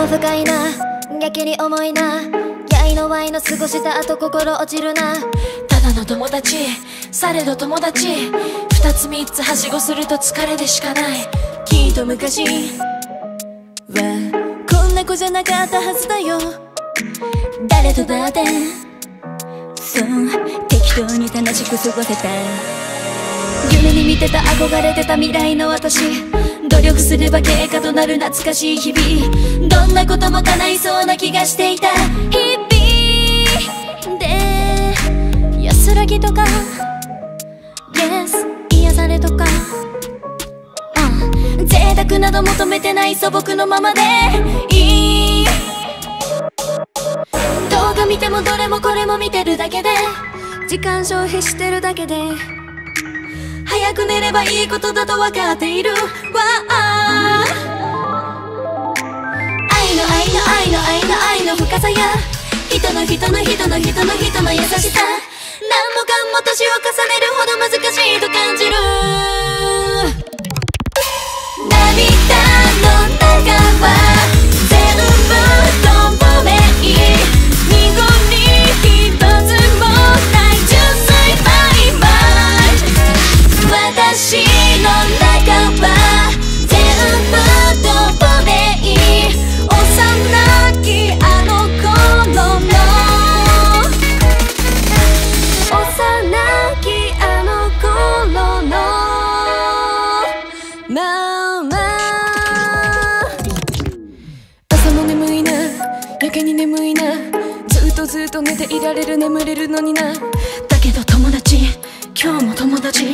も不快な、やけに重いな、やいのわいの過ごした後心落ちるな。ただの友達、されど友達、二つ三つはしごすると疲れでしかない。きっと昔はこんな子じゃなかったはずだよ。誰とだってそう適当に楽しく過ごせた。夢に見てた憧れてた未来の私、努力すれば経過となる懐かしい日々、どんなことも叶いそうな気がしていた日々で、安らぎとか Yes 癒されとか、贅沢など求めてない素朴のままでいい。動画見てもどれもこれも見てるだけで時間消費してるだけで、早く寝ればいいことだと分かっているわ。愛の深さや人の優しさ、何もかも年を重ねるほど難しいと感じる。涙の中は全部透明、濁り一つもない純粋バイバイ。私の中は寝ていられる眠れるのにな。だけど友達、今日も友達、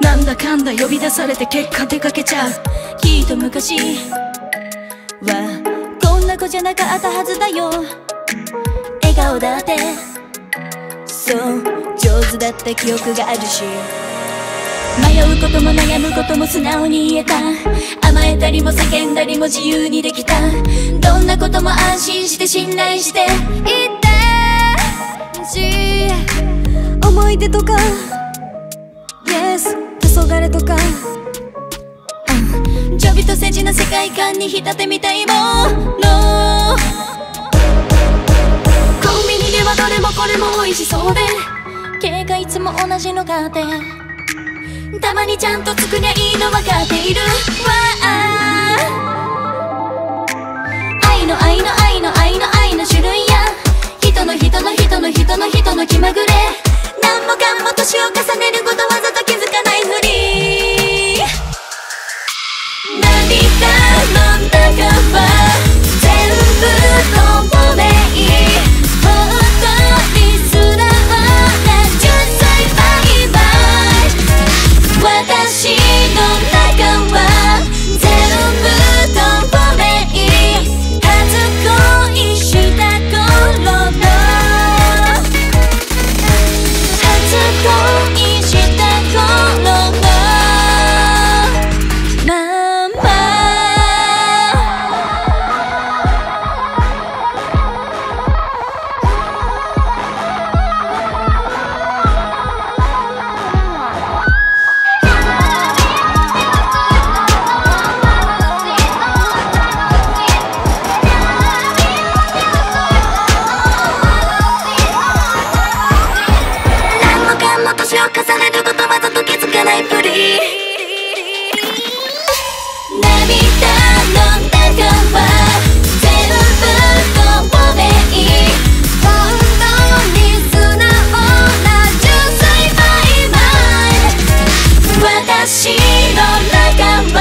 なんだかんだ呼び出されて結果出かけちゃう。きっと昔はこんな子じゃなかったはずだよ。笑顔だってそう上手だった記憶があるし、迷うことも悩むことも素直に言えた。甘えたりも叫んだりも自由にできた。どんなことも安心して信頼していた。思い出とか Yes 黄昏とか、ちょびとせじな世界観に浸ってみたいもの。コンビニではどれもこれも美味しそうで、経過いつも同じのがあって、たまにちゃんと作りゃいいの分かっているわ。愛の種類や人の気まぐれ、何もかも年を重ねることわざと気づかないふり。涙の中は全部透明、本当に素直な純粋バイバイ。私の中は全部透明、私の仲間